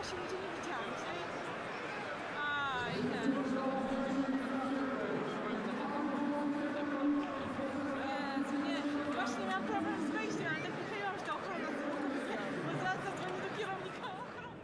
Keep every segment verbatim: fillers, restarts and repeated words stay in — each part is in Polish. dawno się ludzie nie widziałam. Aj, ten. Jezu, nie. Właśnie miałam problem z wejściem, ale tak wychyliłam się do ochrony, bo zaraz zadzwonię do kierownika ochrony.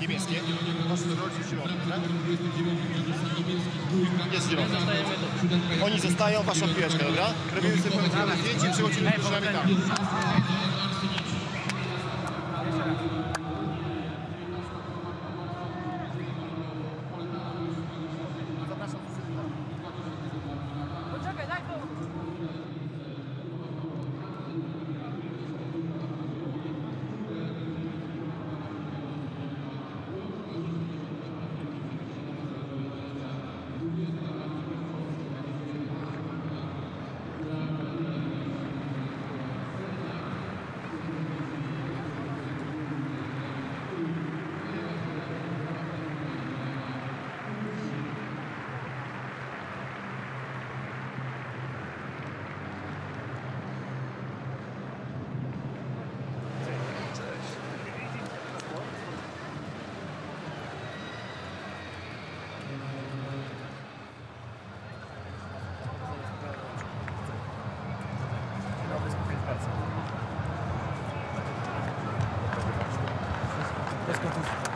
Niebieskie? Masz rodzić zielone, tak? Jest zielone. Oni zostają, waszą piłeczkę, dobra? Robimy sobie pewne zdjęcie i przychodzimy z duszami tam. Dziękuję. bez kontuzji.